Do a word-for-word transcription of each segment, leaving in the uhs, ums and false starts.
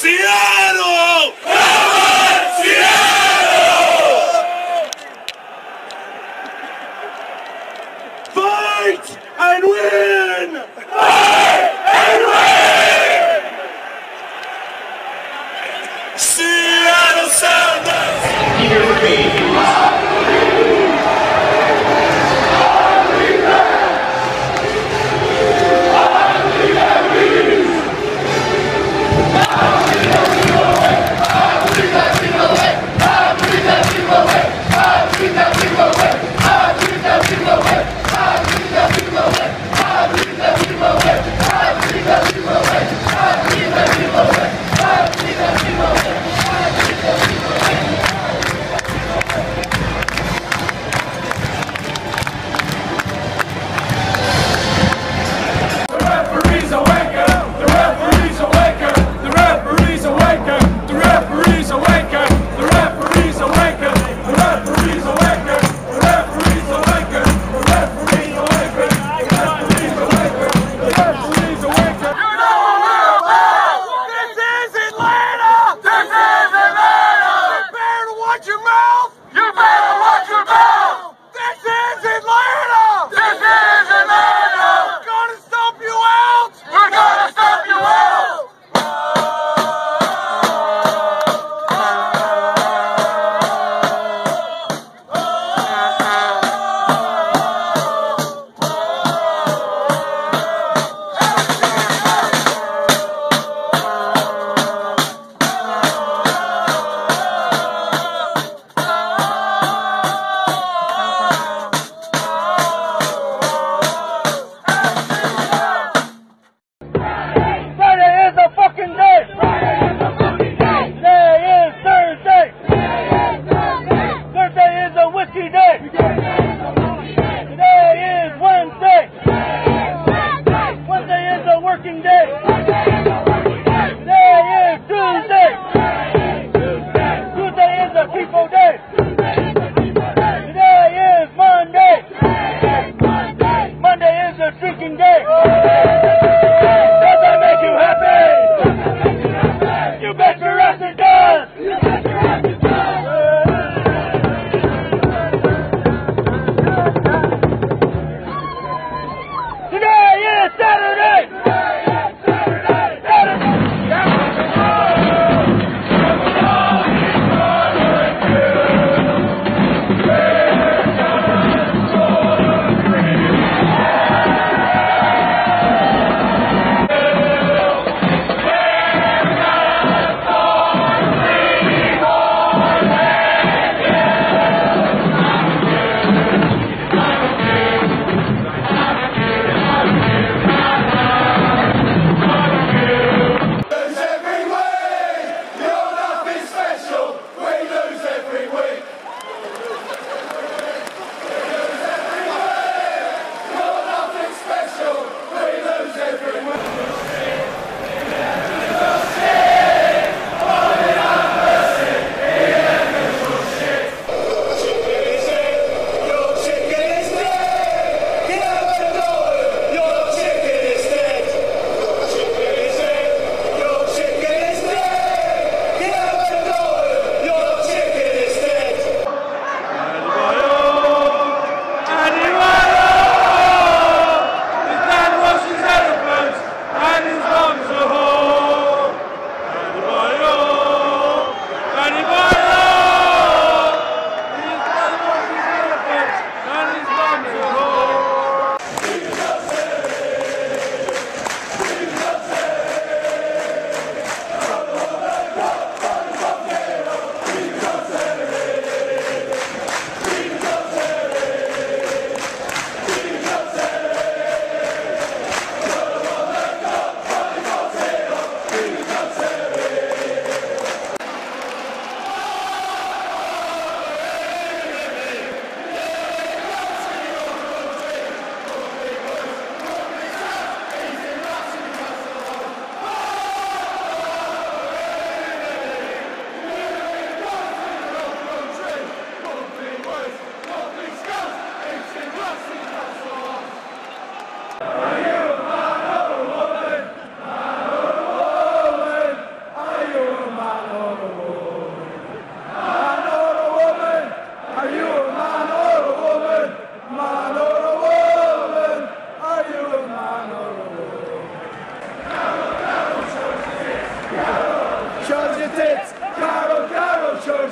Cielo! ¡Vamos, Cielo! Fight and win! Fight and win! Seattle Sounders! Here we go! Bye.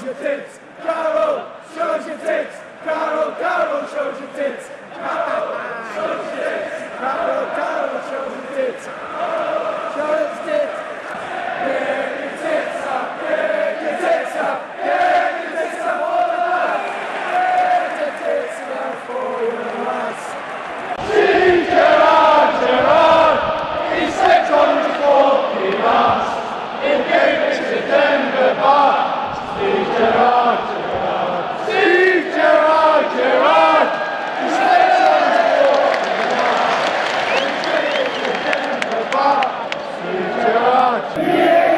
your tits. Carol, shows your tits. Carol, Carol, shows your tits. Carol, shows your tits. Carol, Carol, shows your tits. Show his tits. Get your tits up, get your tits up, get your tits up, all of us. Get your tits up for all of us. See Gerard, Gerard, he slept on the fucking ass. He gave it to Denver bar. See Gerard, Gerard, see Gerard, Gerard, he slept on the fucking ass. He gave it to Denver bar. See Gerard.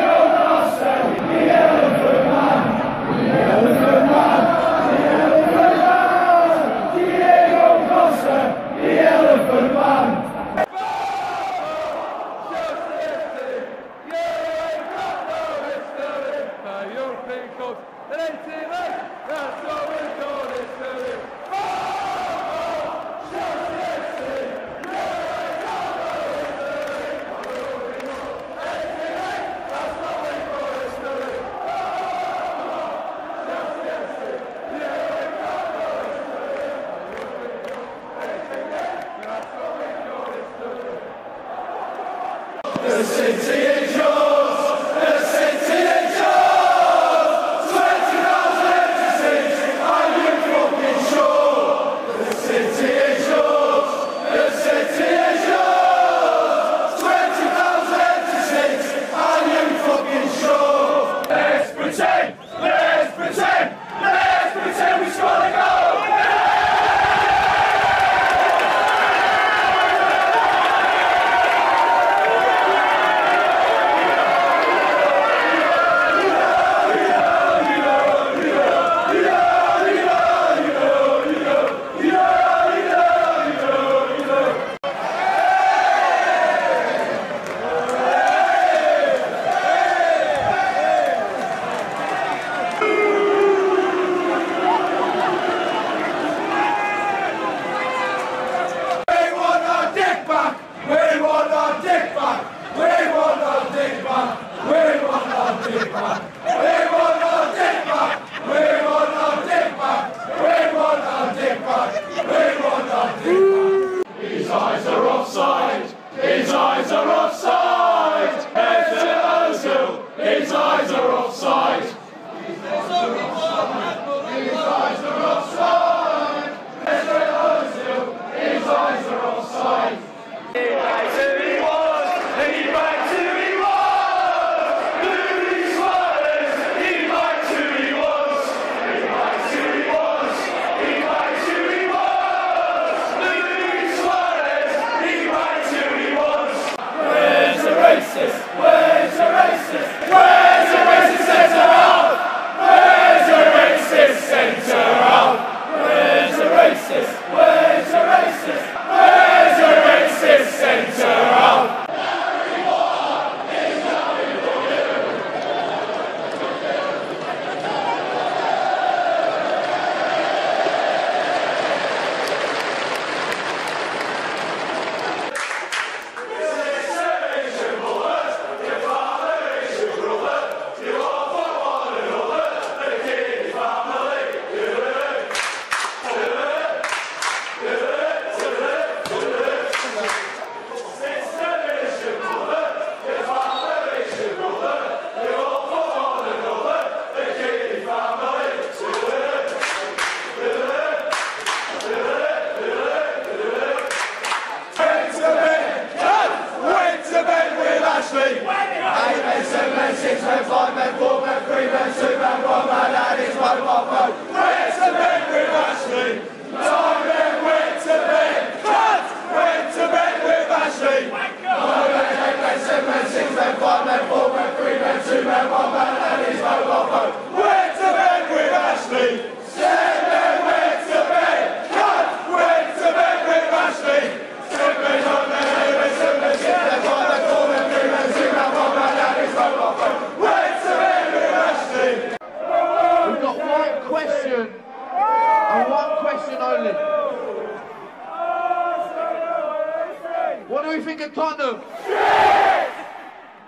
The city is yours, the city is yours, twenty thousand are you fucking sure? The city is yours, the city is yours, twenty thousand are you fucking sure? Let's pretend, let's pretend, let's pretend we score the goal!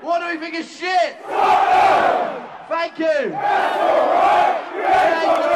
What do we think is shit? Thank you. That's all right. Thank you.